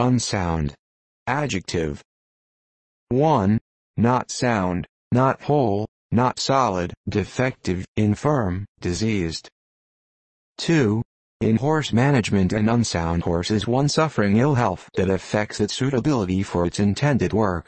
Unsound. Adjective. 1. Not sound, not whole, not solid, defective, infirm, diseased. 2. In horse management, an unsound horse is one suffering ill health that affects its suitability for its intended work.